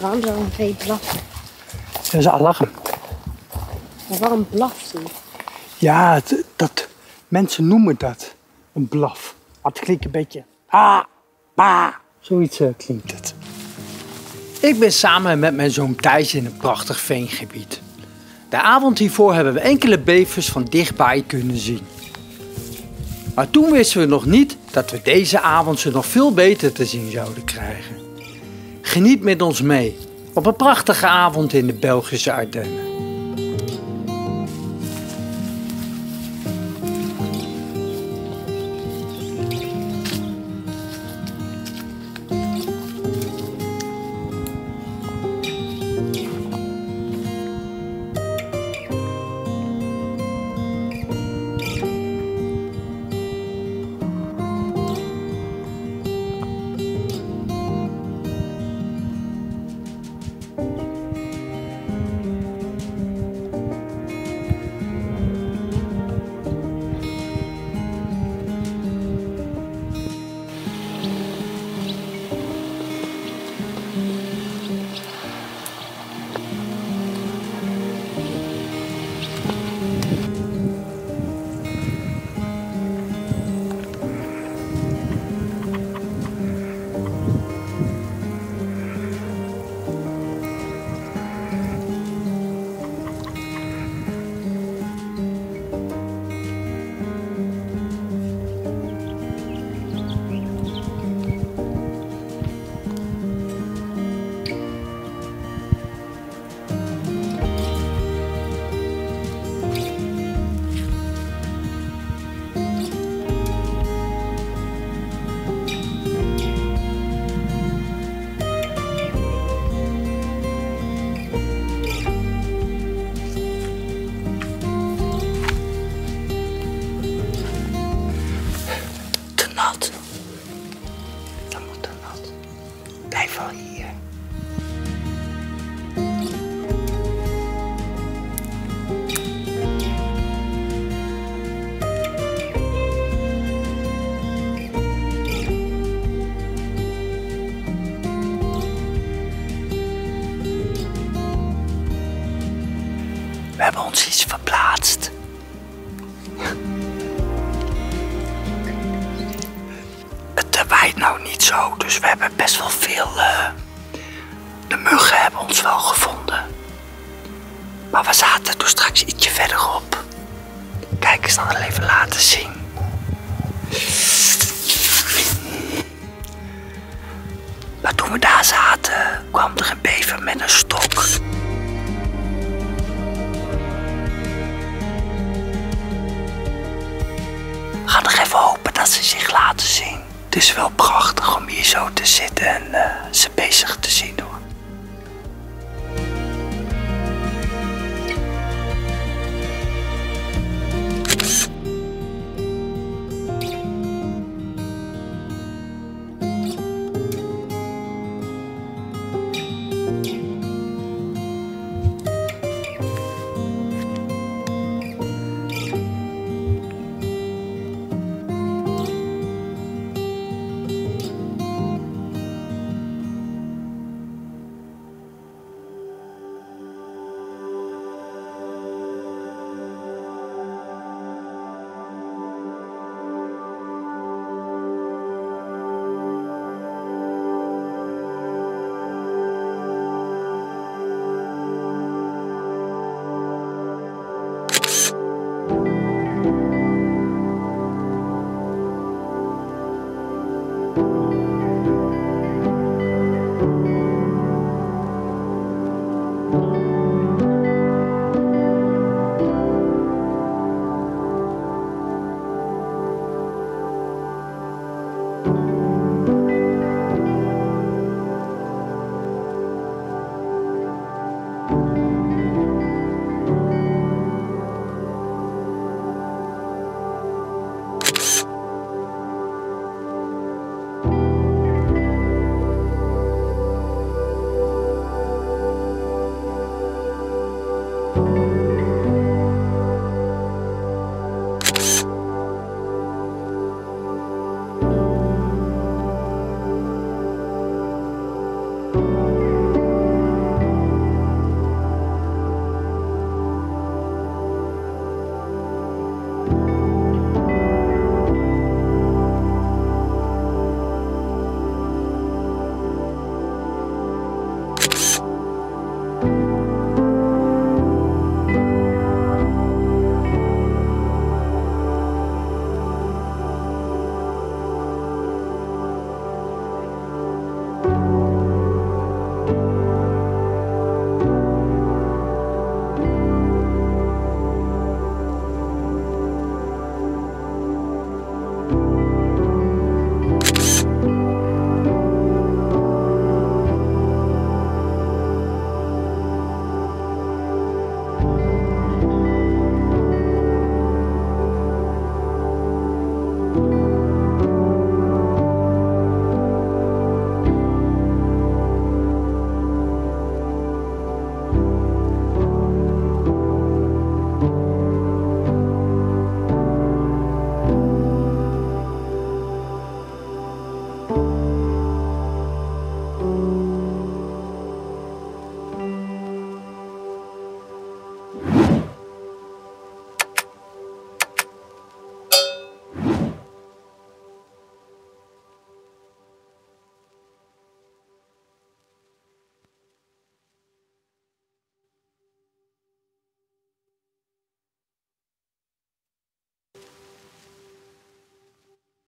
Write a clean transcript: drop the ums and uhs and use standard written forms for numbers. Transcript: Waarom zou een vee blaffen? Dat is alarm. Maar waarom blaft hij? Ja, dat, mensen noemen dat een blaf. Maar het klinkt een beetje ha, ba, zoiets klinkt het. Ik ben samen met mijn zoon Thijs in een prachtig veengebied. De avond hiervoor hebben we enkele bevers van dichtbij kunnen zien. Maar toen wisten we nog niet dat we deze avond ze nog veel beter te zien zouden krijgen. Geniet met ons mee op een prachtige avond in de Belgische Ardennen. We hebben ons iets verplaatst. Het waait nou niet zo, dus we hebben best wel veel... De muggen hebben ons wel gevonden. Maar we zaten toen straks ietsje verderop. Kijk eens, dan wel even laten zien. Maar toen we daar zaten,